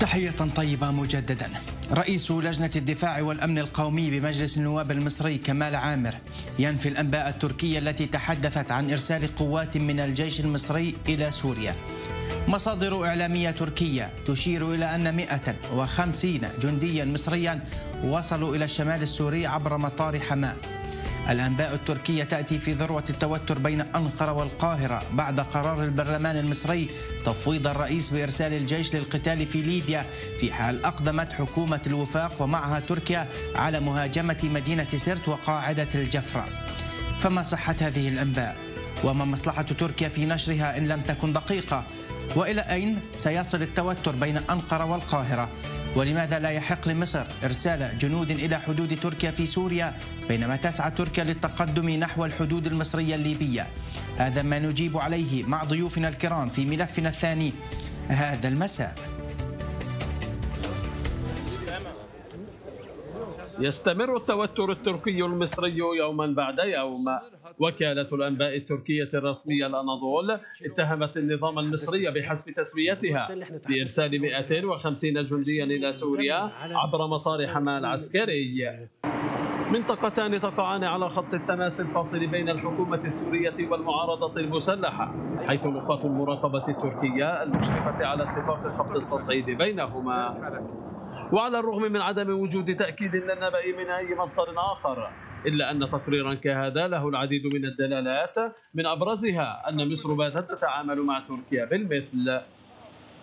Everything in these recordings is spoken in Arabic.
تحية طيبة مجددا. رئيس لجنة الدفاع والأمن القومي بمجلس النواب المصري كمال عامر ينفي الأنباء التركية التي تحدثت عن إرسال قوات من الجيش المصري إلى سوريا. مصادر إعلامية تركية تشير إلى أن 150 جنديا مصريا وصلوا إلى الشمال السوري عبر مطار حماة. الأنباء التركية تأتي في ذروة التوتر بين أنقرة والقاهرة بعد قرار البرلمان المصري تفويض الرئيس بإرسال الجيش للقتال في ليبيا، في حال أقدمت حكومة الوفاق ومعها تركيا على مهاجمة مدينة سرت وقاعدة الجفرة. فما صحة هذه الأنباء؟ وما مصلحة تركيا في نشرها إن لم تكن دقيقة؟ وإلى أين سيصل التوتر بين أنقرة والقاهرة؟ ولماذا لا يحق لمصر إرسال جنود إلى حدود تركيا في سوريا بينما تسعى تركيا للتقدم نحو الحدود المصرية الليبية؟ هذا ما نجيب عليه مع ضيوفنا الكرام في ملفنا الثاني هذا المساء. يستمر التوتر التركي المصري يوما بعد يوم. وكالة الأنباء التركية الرسمية الأناضول اتهمت النظام المصري بحسب تسميتها بإرسال 250 جنديا إلى سوريا عبر مطار حماة العسكري، منطقتان تقعان على خط التماس الفاصل بين الحكومة السورية والمعارضة المسلحة، حيث نقاط المراقبة التركية المشرفة على اتفاق خفض التصعيد بينهما. وعلى الرغم من عدم وجود تأكيد للنبأ من أي مصدر آخر، إلا أن تقريرا كهذا له العديد من الدلالات، من أبرزها أن مصر باتت تتعامل مع تركيا بالمثل.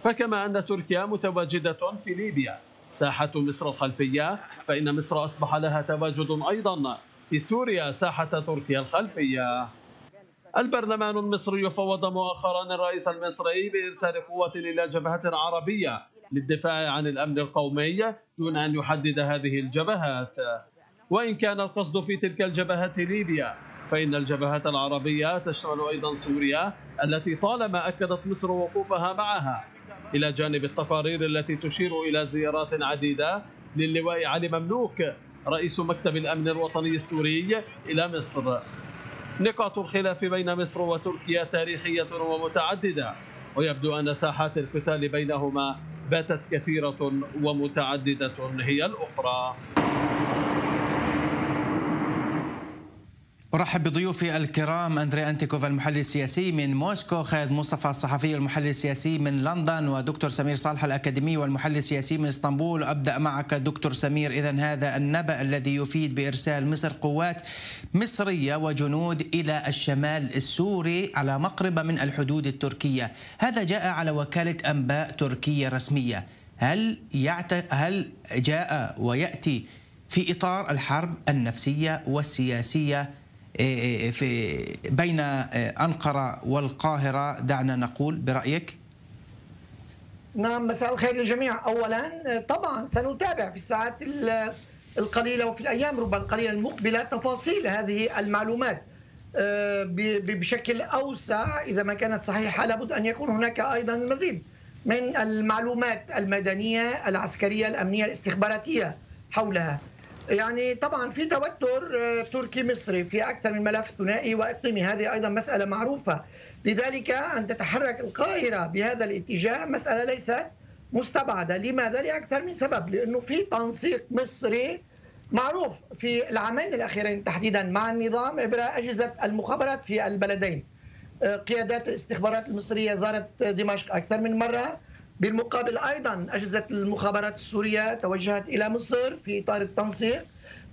فكما أن تركيا متواجدة في ليبيا ساحة مصر الخلفية، فإن مصر أصبح لها تواجد أيضا في سوريا ساحة تركيا الخلفية. البرلمان المصري فوض مؤخرا الرئيس المصري بإرسال قوات إلى جبهة عربية للدفاع عن الأمن القومي دون أن يحدد هذه الجبهات. وإن كان القصد في تلك الجبهات ليبيا، فإن الجبهات العربية تشمل أيضا سوريا التي طالما أكدت مصر وقوفها معها، إلى جانب التقارير التي تشير إلى زيارات عديدة للواء علي مملوك رئيس مكتب الأمن الوطني السوري إلى مصر. نقاط الخلاف بين مصر وتركيا تاريخية ومتعددة، ويبدو أن ساحات القتال بينهما باتت كثيرة ومتعددة هي الأخرى. أرحب بضيوفي الكرام أندريه أنتيكوف المحلل السياسي من موسكو، خالد مصطفى الصحفي والمحلل السياسي من لندن، ودكتور سمير صالح الأكاديمي والمحلل السياسي من اسطنبول. أبدأ معك دكتور سمير. إذن هذا النبأ الذي يفيد بإرسال مصر قوات مصرية وجنود إلى الشمال السوري على مقربة من الحدود التركية، هذا جاء على وكالة أنباء تركية رسمية. هل جاء ويأتي في إطار الحرب النفسية والسياسية في بين أنقرة والقاهرة، دعنا نقول برأيك؟ نعم، مساء الخير للجميع. أولا طبعا سنتابع في الساعات القليلة وفي الأيام ربما القليلة المقبلة تفاصيل هذه المعلومات بشكل أوسع. إذا ما كانت صحيحة لابد أن يكون هناك أيضا المزيد من المعلومات المدنية العسكرية الأمنية الاستخباراتية حولها. يعني طبعا في توتر تركي مصري في أكثر من ملف ثنائي وإقليمي، هذه أيضا مسألة معروفة. لذلك أن تتحرك القاهرة بهذا الاتجاه مسألة ليست مستبعدة. لماذا؟ لأكثر من سبب. لأنه في تنسيق مصري معروف في العامين الأخيرين تحديدا مع النظام عبر أجهزة المخابرات في البلدين. قيادات الاستخبارات المصرية زارت دمشق أكثر من مرة. بالمقابل أيضا أجهزة المخابرات السورية توجهت إلى مصر في إطار التنسيق.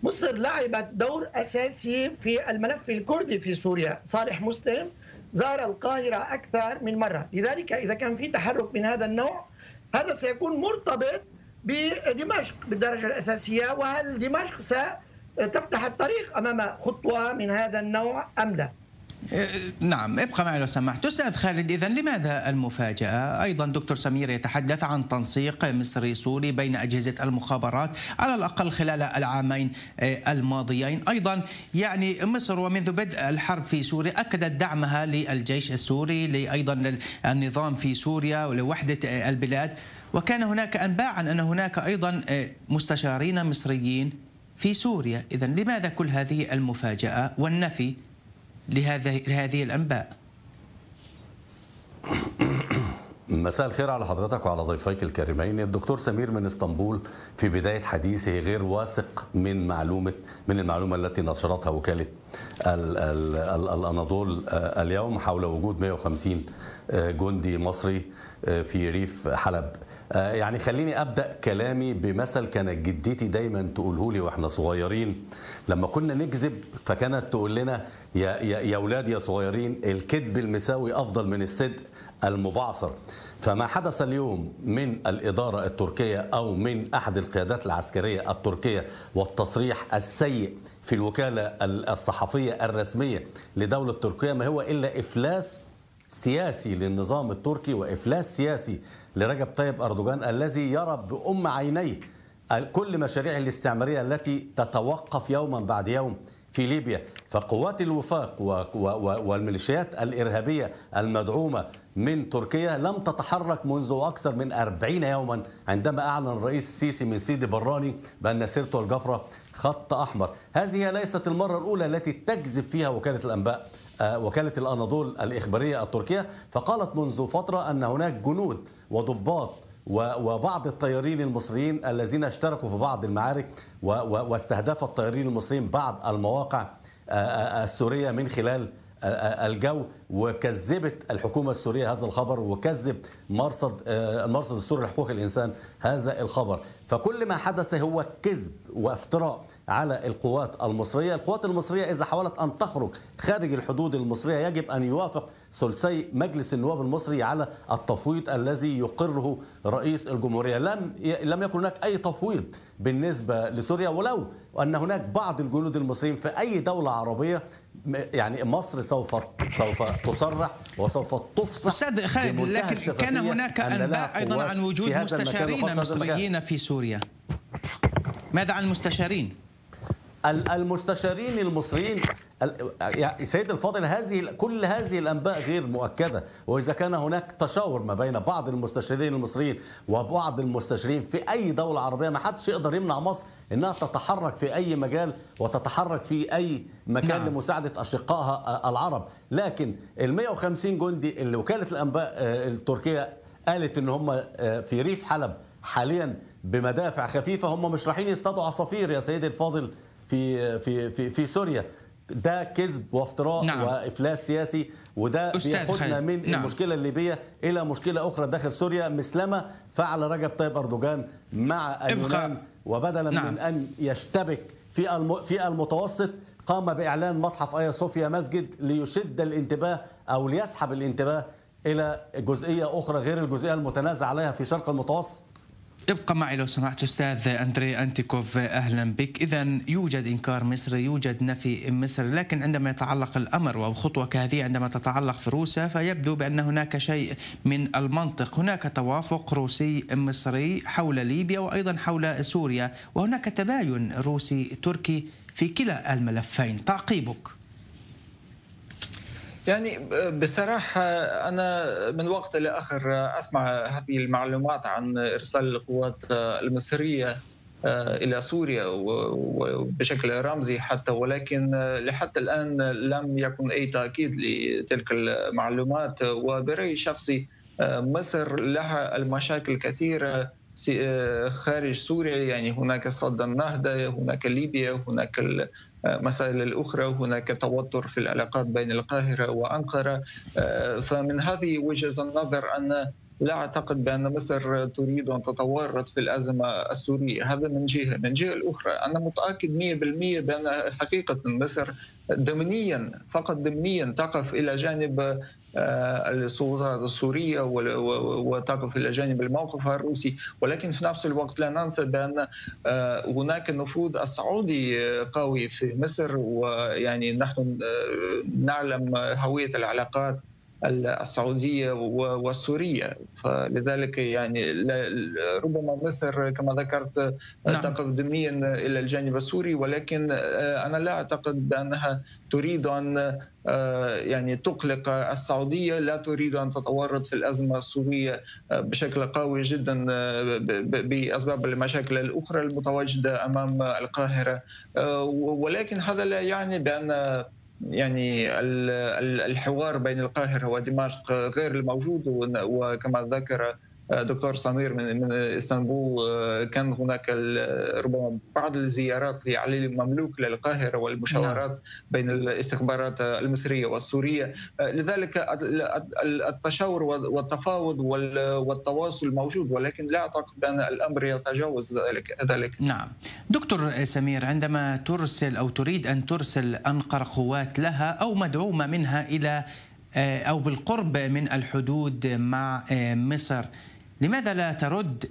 مصر لعبت دور أساسي في الملف الكردي في سوريا. صالح مسلم زار القاهرة أكثر من مرة. لذلك إذا كان في تحرك من هذا النوع، هذا سيكون مرتبط بدمشق بالدرجة الأساسية. وهل دمشق ستفتح الطريق أمام خطوة من هذا النوع أم لا؟ نعم، ابقى معي لو سمحت أستاذ خالد. إذن لماذا المفاجأة؟ أيضا دكتور سمير يتحدث عن تنسيق مصري سوري بين أجهزة المخابرات على الأقل خلال العامين الماضيين. أيضا يعني مصر ومنذ بدء الحرب في سوريا أكدت دعمها للجيش السوري، أيضا للنظام في سوريا ولوحدة البلاد. وكان هناك أنباء عن أن هناك أيضا مستشارين مصريين في سوريا. إذن لماذا كل هذه المفاجأة والنفي لهذه الأنباء؟ مساء الخير على حضرتك وعلى ضيفيك الكريمين. الدكتور سمير من اسطنبول في بداية حديثه غير واثق من المعلومة التي نشرتها وكالة الأناضول اليوم حول وجود 150 جندي مصري في ريف حلب. يعني خليني أبدأ كلامي بمثل كانت جدتي دايما تقوله لي واحنا صغيرين لما كنا نكذب، فكانت تقول لنا يا أولاد يا صغيرين الكذب المساوي أفضل من الصدق المبعثر. فما حدث اليوم من الإدارة التركية أو من أحد القيادات العسكرية التركية والتصريح السيء في الوكالة الصحفية الرسمية لدولة تركيا ما هو إلا إفلاس سياسي للنظام التركي وإفلاس سياسي لرجب طيب أردوغان الذي يرى بأم عينيه كل مشاريع الاستعمارية التي تتوقف يوما بعد يوم في ليبيا. فقوات الوفاق والميليشيات الإرهابية المدعومة من تركيا لم تتحرك منذ أكثر من 40 يوما عندما أعلن الرئيس السيسي من سيدي براني بأن سيرته الجفرة خط أحمر. هذه ليست المرة الأولى التي تكذب فيها وكالة الأنباء وكالة الأناضول الإخبارية التركية، فقالت منذ فترة أن هناك جنود وضباط وبعض الطيارين المصريين الذين اشتركوا في بعض المعارك واستهدف الطيارين المصريين بعض المواقع السورية من خلال الجو. وكذبت الحكومة السورية هذا الخبر وكذب مرصد السوري لحقوق الإنسان هذا الخبر. فكل ما حدث هو كذب وافتراء على القوات المصرية. القوات المصرية إذا حاولت أن تخرج خارج الحدود المصرية يجب أن يوافق ثلثي مجلس النواب المصري على التفويض الذي يقره رئيس الجمهورية. لم يكن هناك أي تفويض بالنسبة لسوريا، ولو أن هناك بعض الجنود المصريين في أي دولة عربية. يعني مصر سوف تصرح وسوف تفصح. أستاذ خالد، لكن كان هناك أنباء أيضا عن وجود مستشارين مصريين في سوريا، ماذا عن المستشارين؟ المستشارين المصريين يا سيد الفاضل، كل هذه الأنباء غير مؤكدة. وإذا كان هناك تشاور ما بين بعض المستشارين المصريين وبعض المستشارين في أي دولة عربية ما حدش يقدر يمنع مصر إنها تتحرك في أي مجال وتتحرك في أي مكان لمساعدة أشقائها العرب. لكن ال 150 جندي اللي وكالة الأنباء التركية قالت إن هم في ريف حلب حاليا بمدافع خفيفة، هم مش رايحين يصطادوا عصافير يا سيد الفاضل في في في في سوريا. ده كذب وافتراء وافلاس سياسي، وده بياخدنا من المشكله الليبيه الى مشكله اخرى داخل سوريا مثلما فعل رجب طيب اردوغان مع اليونان. وبدلا من ان يشتبك في المتوسط قام باعلان متحف ايا صوفيا مسجد ليشد الانتباه او ليسحب الانتباه الى جزئيه اخرى غير الجزئيه المتنازع عليها في شرق المتوسط. ابقى معي لو سمحت أستاذ أندريه أنتيكوف، أهلا بك. إذا يوجد إنكار مصري، يوجد نفي مصري، لكن عندما يتعلق الأمر أو خطوة كهذه عندما تتعلق في روسيا فيبدو بأن هناك شيء من المنطق. هناك توافق روسي مصري حول ليبيا وأيضا حول سوريا، وهناك تباين روسي تركي في كلا الملفين. تعقيبك؟ يعني بصراحة أنا من وقت لآخر أسمع هذه المعلومات عن إرسال القوات المصرية إلى سوريا وبشكل رمزي حتى، ولكن لحتى الآن لم يكن أي تأكيد لتلك المعلومات. وبرأيي شخصي مصر لها المشاكل كثيرة خارج سوريا، يعني هناك صد النهضة، هناك ليبيا، هناك المسائل الأخرى، هناك توتر في العلاقات بين القاهرة وأنقرة. فمن هذه وجهة النظر أن لا أعتقد بأن مصر تريد أن تتورط في الأزمة السورية، هذا من جهة. من جهة الأخرى أنا متأكد 100% بأن حقيقة مصر ضمنيا فقط ضمنيا تقف إلى جانب السلطات السورية وتقف إلى جانب الموقف الروسي. ولكن في نفس الوقت لا ننسى بأن هناك نفوذ السعودي قوي في مصر، ويعني نحن نعلم هوية العلاقات السعودية والسورية، فلذلك يعني ربما مصر كما ذكرت تقف ضمنيا إلى الجانب السوري، ولكن أنا لا أعتقد بأنها تريد أن يعني تقلق السعودية، لا تريد أن تتورط في الأزمة السورية بشكل قوي جدا بأسباب المشاكل الأخرى المتواجدة أمام القاهرة. ولكن هذا لا يعني بأن يعني الحوار بين القاهرة ودمشق غير الموجود. وكما ذكر دكتور سمير من اسطنبول، كان هناك ربما بعض الزيارات لعلي مملوك للقاهرة والمشاورات بين الاستخبارات المصرية والسورية. لذلك التشاور والتفاوض والتواصل موجود، ولكن لا أعتقد أن الأمر يتجاوز ذلك. نعم دكتور سمير، عندما ترسل أو تريد أن ترسل أنقرة قوات لها أو مدعومة منها إلى أو بالقرب من الحدود مع مصر، لماذا لا ترد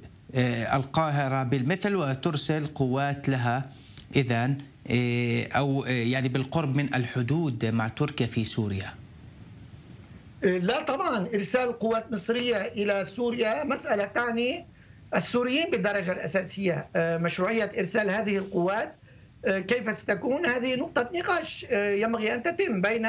القاهرة بالمثل وترسل قوات لها إذن أو يعني بالقرب من الحدود مع تركيا في سوريا؟ لا طبعا، إرسال قوات مصرية إلى سوريا مسألة تعني السوريين بالدرجة الأساسية. مشروعية إرسال هذه القوات كيف ستكون، هذه نقطة نقاش ينبغي أن تتم بين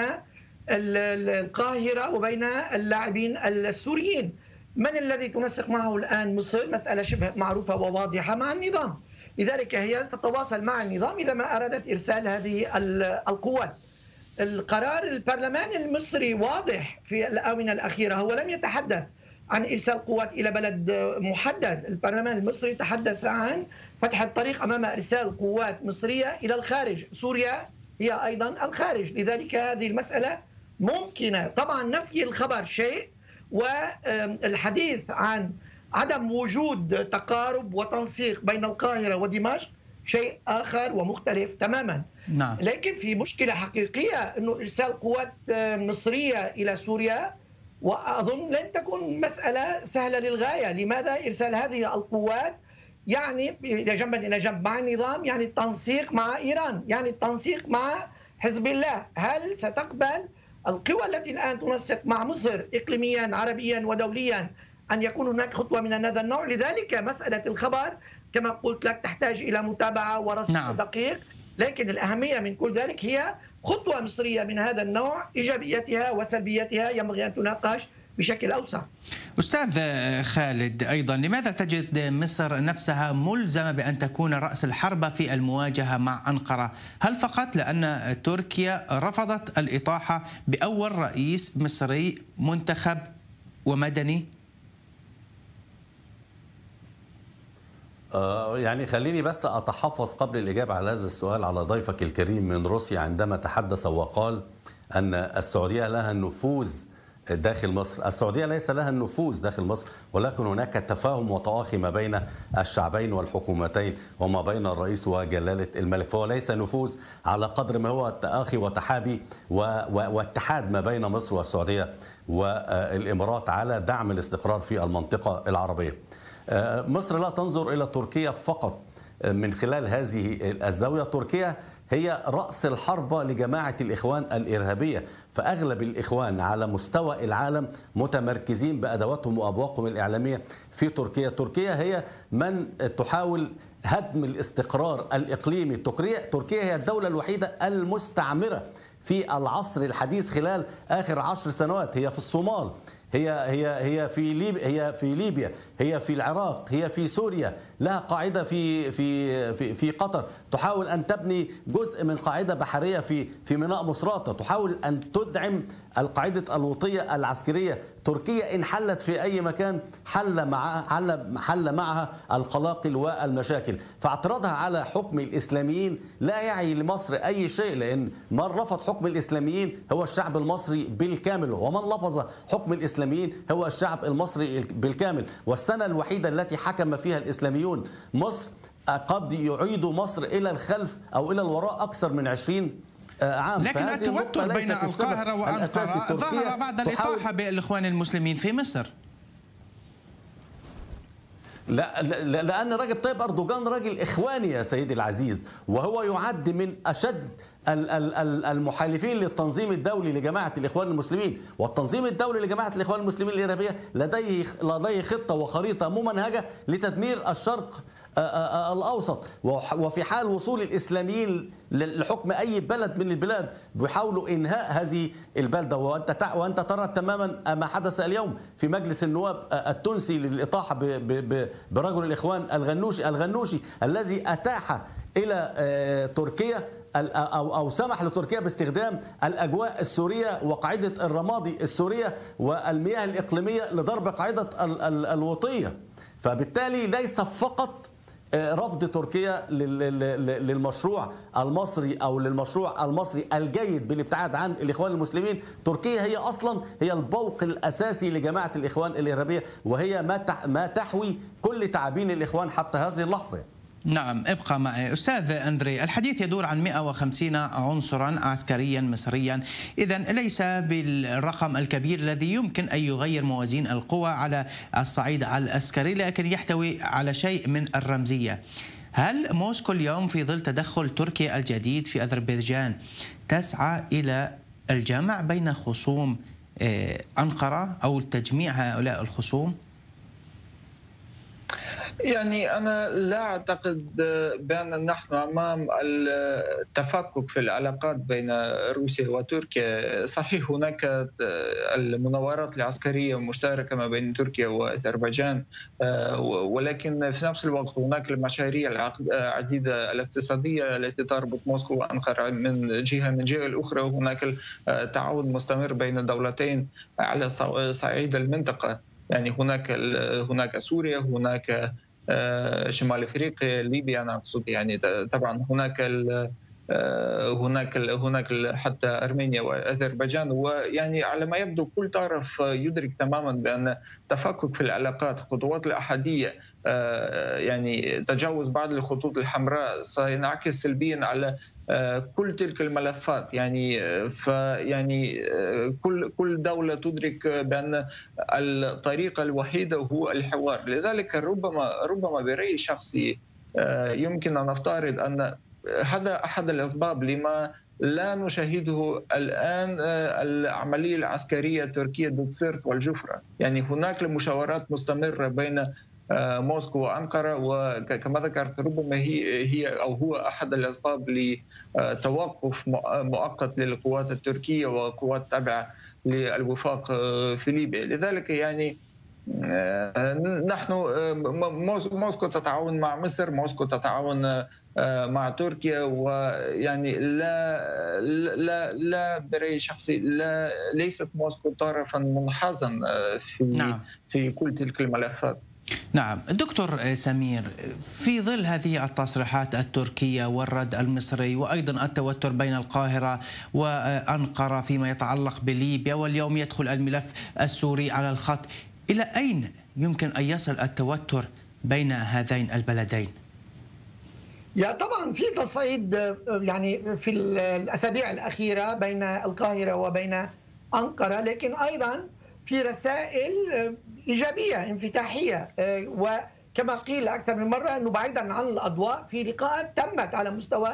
القاهرة وبين اللاعبين السوريين. من الذي تنسق معه الآن مصر؟ مسألة شبه معروفة وواضحة مع النظام، لذلك هي تتواصل مع النظام إذا ما أرادت إرسال هذه القوات. القرار البرلمان المصري واضح في الآونة الأخيرة، هو لم يتحدث عن إرسال قوات إلى بلد محدد، البرلمان المصري تحدث عن فتح الطريق أمام إرسال قوات مصرية إلى الخارج، سوريا هي أيضا الخارج، لذلك هذه المسألة ممكنة. طبعا نفي الخبر شيء، والحديث عن عدم وجود تقارب وتنسيق بين القاهرة ودمشق شيء آخر ومختلف تماما. نعم. لكن في مشكلة حقيقية أنه إرسال قوات مصرية إلى سوريا، وأظن لن تكون مسألة سهلة للغاية. لماذا إرسال هذه القوات يعني إلى جنب مع النظام، يعني التنسيق مع إيران، يعني التنسيق مع حزب الله؟ هل ستقبل القوى التي الآن تنسق مع مصر إقليميا عربيا ودوليا أن يكون هناك خطوة من هذا النوع؟ لذلك مسألة الخبر كما قلت لك تحتاج إلى متابعة ورصد دقيق، لكن الأهمية من كل ذلك هي خطوة مصرية من هذا النوع، إيجابيتها وسلبيتها ينبغي أن تناقش بشكل أوسع. أستاذ خالد، أيضا لماذا تجد مصر نفسها ملزمة بأن تكون رأس الحربة في المواجهة مع أنقرة؟ هل فقط لأن تركيا رفضت الإطاحة بأول رئيس مصري منتخب ومدني؟ يعني خليني بس أتحفظ قبل الإجابة على هذا السؤال على ضيفك الكريم من روسيا، عندما تحدث وقال أن السعودية لها النفوذ داخل مصر. السعودية ليس لها النفوذ داخل مصر، ولكن هناك تفاهم وتآخي ما بين الشعبين والحكومتين وما بين الرئيس وجلالة الملك، فهو ليس نفوذ على قدر ما هو تآخي وتحابي واتحاد ما بين مصر والسعودية والإمارات على دعم الاستقرار في المنطقة العربية. مصر لا تنظر إلى تركيا فقط من خلال هذه الزاوية. تركيا هي رأس الحربة لجماعة الإخوان الإرهابية، فأغلب الإخوان على مستوى العالم متمركزين بأدواتهم وأبواقهم الإعلامية في تركيا. تركيا هي من تحاول هدم الاستقرار الإقليمي. تركيا هي الدولة الوحيدة المستعمرة في العصر الحديث خلال آخر 10 سنوات، هي في الصومال، هي في ليبيا، هي في العراق، هي في سوريا، لها قاعدة في في في قطر، تحاول أن تبني جزء من قاعدة بحرية في ميناء مصراتة، تحاول أن تدعم القاعدة الوطية العسكرية. تركيا إن حلت في أي مكان حل معها القلاقل والمشاكل، فاعتراضها على حكم الإسلاميين لا يعي لمصر أي شيء، لأن من رفض حكم الإسلاميين هو الشعب المصري بالكامل، ومن لفظ حكم الإسلاميين هو الشعب المصري بالكامل. والسنة الوحيدة التي حكم فيها الإسلاميون مصر قد يعيد مصر إلى الخلف أو إلى الوراء أكثر من 20 عام. لكن التوتر بين القاهرة وأنقرة ظهر بعد الإطاحة بالإخوان المسلمين في مصر. لا، لأن رجب طيب أردوغان راجل إخواني يا سيدي العزيز، وهو يعد من أشد المحالفين للتنظيم الدولي لجماعة الإخوان المسلمين، والتنظيم الدولي لجماعة الإخوان المسلمين الإرهابية لديه خطة وخريطة ممنهجة لتدمير الشرق الأوسط، وفي حال وصول الإسلاميين لحكم أي بلد من البلاد بيحاولوا إنهاء هذه البلدة. وأنت ترى تماما ما حدث اليوم في مجلس النواب التونسي للإطاحة برجل الإخوان الغنوشي الذي أتاح إلى تركيا أو سمح لتركيا باستخدام الأجواء السورية وقاعدة الرمادي السورية والمياه الإقليمية لضرب قاعدة الوطية. فبالتالي ليس فقط رفض تركيا للمشروع المصري أو للمشروع المصري الجيد بالابتعاد عن الإخوان المسلمين. تركيا هي أصلا هي البوق الأساسي لجماعة الإخوان الإرهابية، وهي ما تحوي كل تعابين الإخوان حتى هذه اللحظة. نعم، ابقى معي أستاذ أندري. الحديث يدور عن 150 عنصرا عسكريا مصريا، إذا ليس بالرقم الكبير الذي يمكن أن يغير موازين القوى على الصعيد العسكري، لكن يحتوي على شيء من الرمزية. هل موسكو اليوم في ظل تدخل تركيا الجديد في أذربيجان تسعى إلى الجمع بين خصوم أنقرة أو تجميع هؤلاء الخصوم؟ يعني أنا لا أعتقد بأن نحن أمام التفكك في العلاقات بين روسيا وتركيا. صحيح هناك المناورات العسكرية المشتركة ما بين تركيا وأذربيجان، ولكن في نفس الوقت هناك المشاريع العديدة الاقتصادية التي تربط موسكو وأنقرة من جهة الأخرى، وهناك التعاون المستمر بين الدولتين على صعيد المنطقة. يعني هناك سوريا، هناك شمال افريقيا، ليبيا انا اقصد. يعني طبعا هناك حتى ارمينيا واذربيجان. ويعني على ما يبدو كل طرف يدرك تماما بان تفكك في العلاقات، خطوات الاحاديه، يعني تجاوز بعض الخطوط الحمراء سينعكس سلبيا على كل تلك الملفات. يعني فيعني كل دولة تدرك بأن الطريقة الوحيدة هو الحوار. لذلك ربما برأيي الشخصي يمكن أن نفترض أن هذا أحد الأسباب لما لا نشاهده الآن العملية العسكرية التركية ضد سرت والجفرة. يعني هناك مشاورات مستمرة بين موسكو وأنقرة، وكما ذكرت ربما هي أو هو أحد الأسباب لتوقف مؤقت للقوات التركية وقوات تابعة للوفاق في ليبيا. لذلك يعني نحن موسكو تتعاون مع مصر، موسكو تتعاون مع تركيا، ويعني لا لا لا برأيي الشخصي ليست موسكو طرفا منحازا في كل تلك الملفات. نعم دكتور سمير، في ظل هذه التصريحات التركية والرد المصري وأيضا التوتر بين القاهرة وأنقرة فيما يتعلق بليبيا، واليوم يدخل الملف السوري على الخط، إلى أين يمكن أن يصل التوتر بين هذين البلدين؟ يا طبعا في تصعيد يعني في الأسابيع الأخيرة بين القاهرة وبين أنقرة، لكن أيضا في رسائل إيجابية انفتاحية، وكما قيل أكثر من مرة أنه بعيدا عن الأضواء في لقاءات تمت على مستوى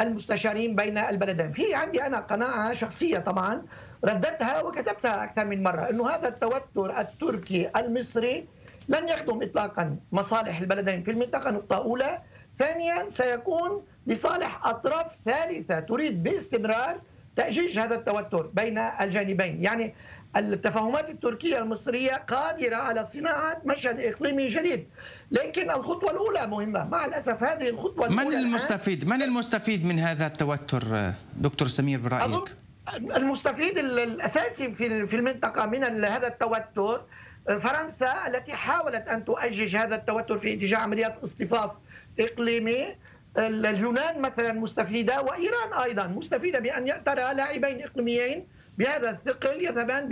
المستشارين بين البلدين. في عندي أنا قناعة شخصية طبعا رددتها وكتبتها أكثر من مرة، أنه هذا التوتر التركي المصري لن يخدم إطلاقا مصالح البلدين في المنطقة، نقطة أولى. ثانيا سيكون لصالح أطراف ثالثة تريد باستمرار تأجيج هذا التوتر بين الجانبين. يعني التفاهمات التركية المصرية قادرة على صناعة مشهد إقليمي جديد، لكن الخطوة الأولى مهمة. مع الأسف هذه الخطوة الأولى، من المستفيد من هذا التوتر دكتور سمير برأيك؟ المستفيد الأساسي في المنطقة من هذا التوتر فرنسا، التي حاولت أن تؤجج هذا التوتر في اتجاه عمليات اصطفاف إقليمي. اليونان مثلا مستفيدة، وإيران أيضا مستفيدة بأن ترى لاعبين إقليميين بهذا الثقل يذهبان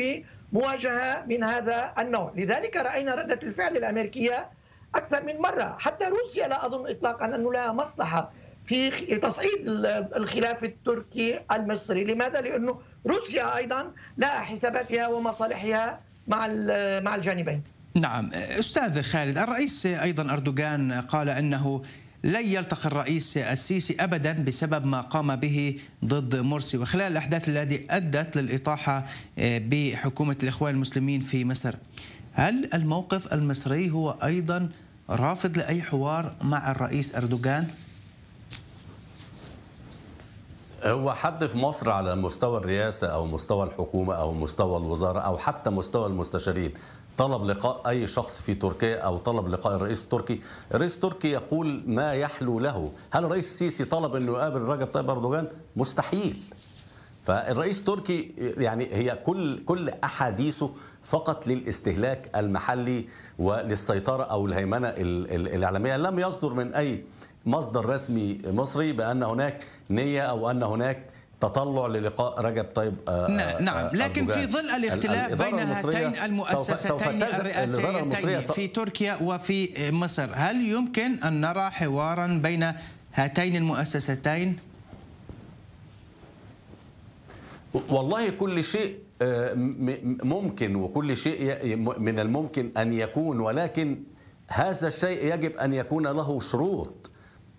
بمواجهة من هذا النوع. لذلك رأينا ردة الفعل الأمريكية أكثر من مرة. حتى روسيا لا أظن إطلاقا أنه لها مصلحة في تصعيد الخلاف التركي المصري. لماذا؟ لأنه روسيا أيضا لها حساباتها ومصالحها مع الجانبين. نعم أستاذ خالد، الرئيس أيضا أردوغان قال أنه لن يلتقي الرئيس السيسي أبدا بسبب ما قام به ضد مرسي وخلال الأحداث التي أدت للإطاحة بحكومة الإخوان المسلمين في مصر. هل الموقف المصري هو أيضا رافض لأي حوار مع الرئيس أردوغان؟ هو حد في مصر على مستوى الرئاسة أو مستوى الحكومة أو مستوى الوزارة أو حتى مستوى المستشارين طلب لقاء أي شخص في تركيا أو طلب لقاء الرئيس التركي، الرئيس التركي يقول ما يحلو له. هل الرئيس السيسي طلب أنه يقابل رجب طيب أردوغان؟ مستحيل. فالرئيس التركي يعني هي كل أحاديثه فقط للاستهلاك المحلي وللسيطرة أو الهيمنة الإعلامية. لم يصدر من أي مصدر رسمي مصري بأن هناك نية أو أن هناك تطلع للقاء رجب طيب نعم، لكن في ظل الاختلاف بين هاتين المؤسستين الرئاسيتين في تركيا وفي مصر، هل يمكن أن نرى حوارا بين هاتين المؤسستين؟ والله كل شيء ممكن وكل شيء من الممكن أن يكون، ولكن هذا الشيء يجب أن يكون له شروط.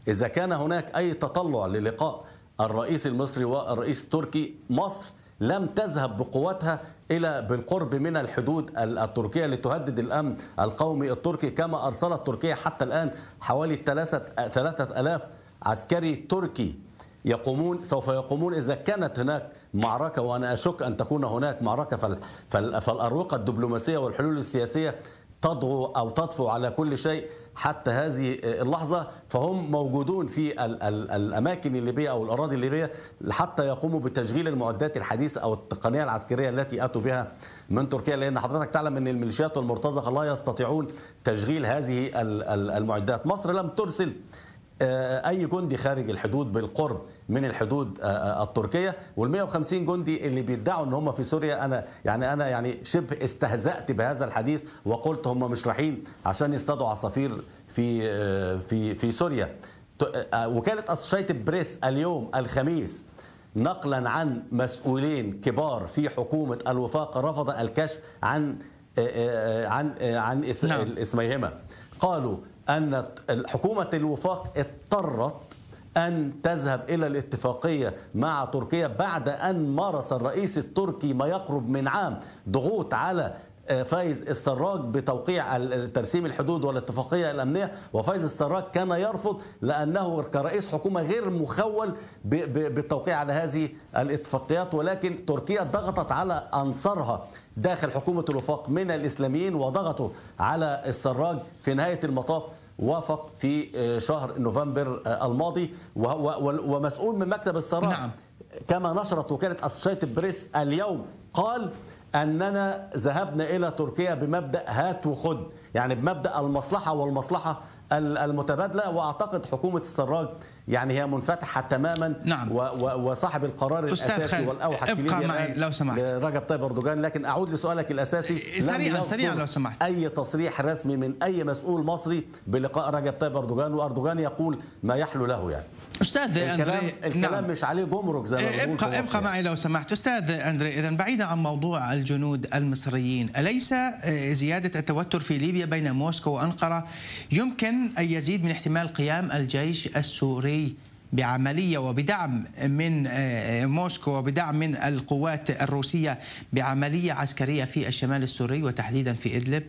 إذا كان هناك أي تطلع للقاء الرئيس المصري والرئيس التركي، مصر لم تذهب بقوتها إلى بالقرب من الحدود التركية لتهدد الأمن القومي التركي، كما أرسلت تركيا حتى الآن حوالي 3000 عسكري تركي سوف يقومون إذا كانت هناك معركة، وأنا أشك أن تكون هناك معركة، فالأروقة الدبلوماسية والحلول السياسية تضغو أو تطفو على كل شيء حتى هذه اللحظة. فهم موجودون في الأماكن الليبية أو الأراضي الليبية حتى يقوموا بتشغيل المعدات الحديثة أو التقنية العسكرية التي أتوا بها من تركيا، لأن حضرتك تعلم أن الميليشيات والمرتزقة لا يستطيعون تشغيل هذه المعدات. مصر لم ترسل أي جندي خارج الحدود بالقرب من الحدود التركية، وال150 جندي اللي بيدعوا أن هم في سوريا، أنا يعني شبه استهزأت بهذا الحديث وقلت هم مش رايحين عشان يصطادوا عصافير في في في سوريا. وكالة أسوشيتد بريس اليوم الخميس نقلا عن مسؤولين كبار في حكومة الوفاق رفض الكشف عن اسميهما، قالوا أن حكومة الوفاق اضطرت أن تذهب إلى الاتفاقية مع تركيا بعد أن مارس الرئيس التركي ما يقرب من عام ضغوط على فايز السراج بتوقيع ترسيم الحدود والاتفاقية الأمنية، وفايز السراج كان يرفض لأنه كرئيس حكومة غير مخول بالتوقيع على هذه الاتفاقيات، ولكن تركيا ضغطت على أنصارها داخل حكومة الوفاق من الإسلاميين وضغطوا على السراج. في نهاية المطاف وافق في شهر نوفمبر الماضي، ومسؤول من مكتب السراج نعم. كما نشرت وكالة أسوشيتد بريس اليوم قال أننا ذهبنا إلى تركيا بمبدأ هات وخد، يعني بمبدأ المصلحة والمصلحة المتبادلة، وأعتقد حكومة السراج يعني هي منفتحة تماما نعم. وصاحب القرار الأساسي والأوحد لرجب طيب أردوغان. لكن أعود لسؤالك الأساسي، سريعا لو سمحت، أي تصريح رسمي من أي مسؤول مصري بلقاء رجب طيب أردوغان، وأردوغان يقول ما يحلو له. يعني أستاذ أندريه الكلام نعم. مش عليه جمرك زي ما بنقول. ابقى معي لو سمحت أستاذ أندريه. إذا بعيدا عن موضوع الجنود المصريين، أليس زيادة التوتر في ليبيا بين موسكو وأنقرة يمكن أن يزيد من احتمال قيام الجيش السوري بعملية وبدعم من موسكو وبدعم من القوات الروسية بعملية عسكرية في الشمال السوري وتحديدا في إدلب؟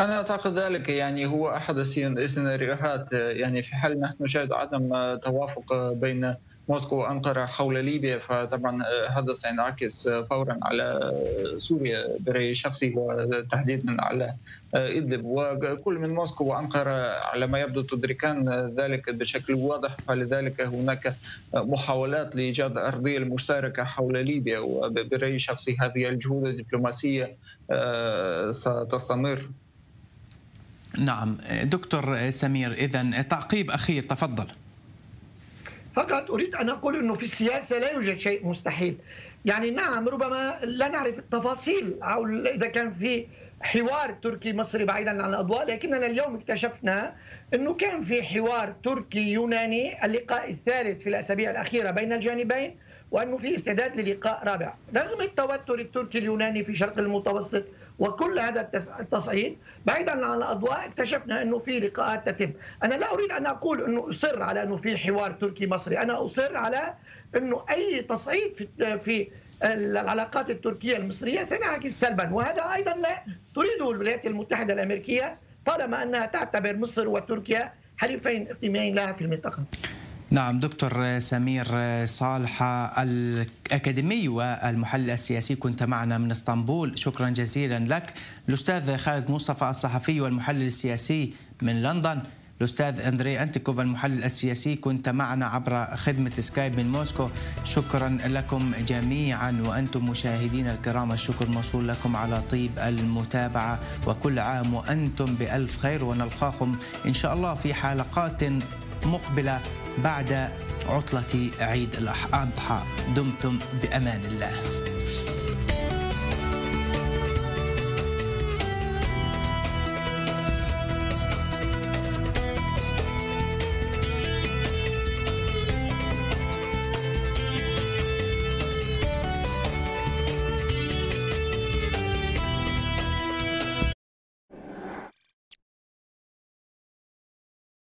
أنا أعتقد ذلك، يعني هو أحد السيناريوهات، يعني في حال نحن نشاهد عدم توافق بين موسكو وأنقرة حول ليبيا، فطبعا هذا سينعكس فورا على سوريا برأيي شخصي، وتحديدا على إدلب. وكل من موسكو وأنقرة على ما يبدو تدركان ذلك بشكل واضح، فلذلك هناك محاولات لإيجاد أرضية مشتركة حول ليبيا، وبرأيي شخصي هذه الجهود الدبلوماسية ستستمر. نعم دكتور سمير، إذن تعقيب أخير تفضل. فقط أريد أن أقول أنه في السياسة لا يوجد شيء مستحيل، يعني نعم ربما لا نعرف التفاصيل أو إذا كان في حوار تركي مصري بعيدا عن الأضواء، لكننا اليوم اكتشفنا أنه كان في حوار تركي يوناني اللقاء الثالث في الأسابيع الأخيرة بين الجانبين، وأنه في استعداد للقاء رابع رغم التوتر التركي اليوناني في شرق المتوسط وكل هذا التصعيد. بعيدا عن الأضواء اكتشفنا أنه في لقاءات تتم. أنا لا أريد أن أقول أنه أصر على أنه في حوار تركي مصري، أنا أصر على أنه أي تصعيد في العلاقات التركية المصرية سينعكس سلبا، وهذا أيضا لا تريده الولايات المتحدة الأمريكية طالما أنها تعتبر مصر وتركيا حليفين اقليميين لها في المنطقة. نعم دكتور سمير صالح الأكاديمي والمحلل السياسي كنت معنا من اسطنبول، شكرا جزيلا لك. الأستاذ خالد مصطفى الصحفي والمحلل السياسي من لندن. الأستاذ أندريه أنتيكوف المحلل السياسي كنت معنا عبر خدمة سكايب من موسكو، شكرا لكم جميعا. وأنتم مشاهدين الكرام الشكر موصول لكم على طيب المتابعة، وكل عام وأنتم بألف خير، ونلقاكم إن شاء الله في حلقات مقبلة بعد عطلة عيد الأضحى. دمتم بأمان الله.